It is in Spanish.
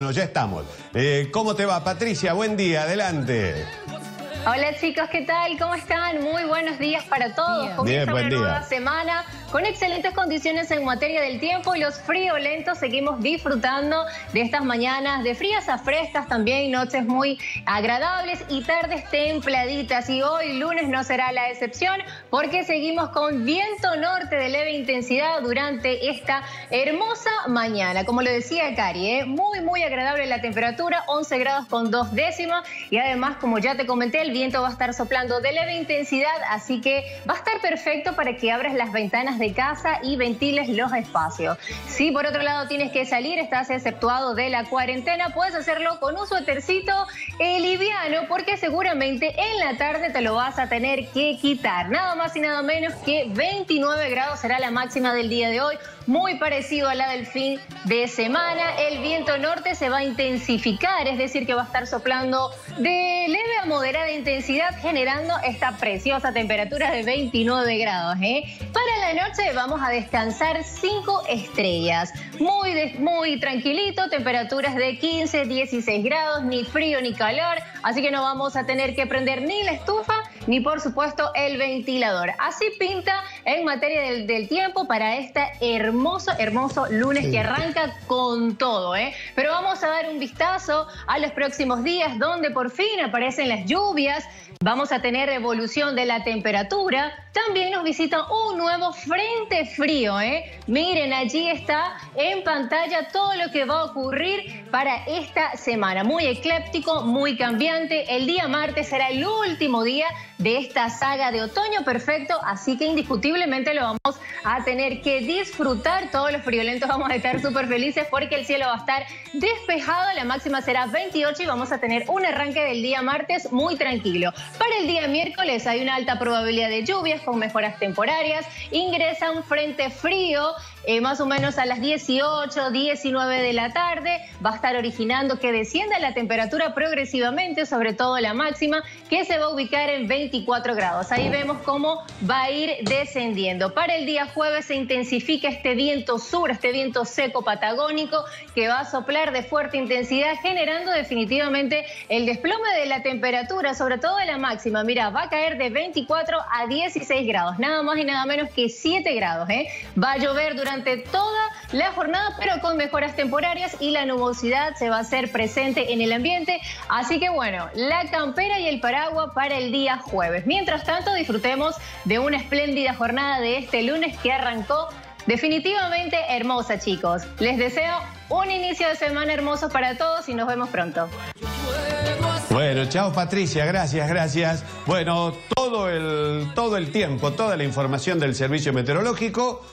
Bueno, ya estamos. ¿Cómo te va, Patricia? Buen día, adelante. Hola chicos, ¿qué tal? ¿Cómo están? Muy buenos días para todos. Comienza una nueva semana con excelentes condiciones en materia del tiempo y los friolentos seguimos disfrutando de estas mañanas de frías a frescas también, noches muy agradables y tardes templaditas. Y hoy lunes no será la excepción porque seguimos con viento norte de leve intensidad durante esta hermosa mañana. Como lo decía Cari, muy agradable la temperatura, 11 grados con 2 décimas y además, como ya te comenté, el viento va a estar soplando de leve intensidad, así que va a estar perfecto para que abras las ventanas de casa y ventiles los espacios. Si por otro lado tienes que salir, estás exceptuado de la cuarentena, puedes hacerlo con un suétercito liviano porque seguramente en la tarde te lo vas a tener que quitar. Nada más y nada menos que 29 grados será la máxima del día de hoy, muy parecido a la del fin de semana. El viento norte se va a intensificar, es decir que va a estar soplando de leve a moderada intensidad, generando esta preciosa temperatura de 29 grados. Para la noche vamos a descansar 5 estrellas. Muy tranquilito, temperaturas de 15, 16 grados, ni frío ni calor, así que no vamos a tener que prender ni la estufa ni por supuesto el ventilador. Así pinta en materia del tiempo para este hermoso lunes que arranca con todo. Pero vamos a dar un vistazo a los próximos días donde por fin aparecen las lluvias. Vamos a tener evolución de la temperatura. También nos visita un nuevo frente frío. Miren, allí está en pantalla todo lo que va a ocurrir para esta semana. Muy ecléptico, muy cambiante. El día martes será el último día de esta saga de otoño perfecto, así que indiscutiblemente lo vamos a tener que disfrutar. Todos los friolentos vamos a estar súper felices porque el cielo va a estar despejado, la máxima será 28 y vamos a tener un arranque del día martes muy tranquilo. Para el día miércoles hay una alta probabilidad de lluvias con mejoras temporarias, ingresa un frente frío más o menos a las 18, 19 de la tarde, va a estar originando que descienda la temperatura progresivamente, sobre todo la máxima, que se va a ubicar en 24 grados. Ahí vemos cómo va a ir descendiendo. Para el día jueves se intensifica este viento sur, este viento seco patagónico que va a soplar de fuerte intensidad, generando definitivamente el desplome de la temperatura, sobre todo de la máxima. Mira, va a caer de 24 a 16 grados, nada más y nada menos que 7 grados. Va a llover durante toda la jornada, pero con mejoras temporarias y la nubosidad se va a hacer presente en el ambiente. Así que bueno, la campera y el paraguas para el día jueves. Mientras tanto, disfrutemos de una espléndida jornada de este lunes que arrancó definitivamente hermosa, chicos. Les deseo un inicio de semana hermoso para todos y nos vemos pronto. Bueno, chao Patricia, gracias. Bueno, todo el tiempo, toda la información del servicio meteorológico.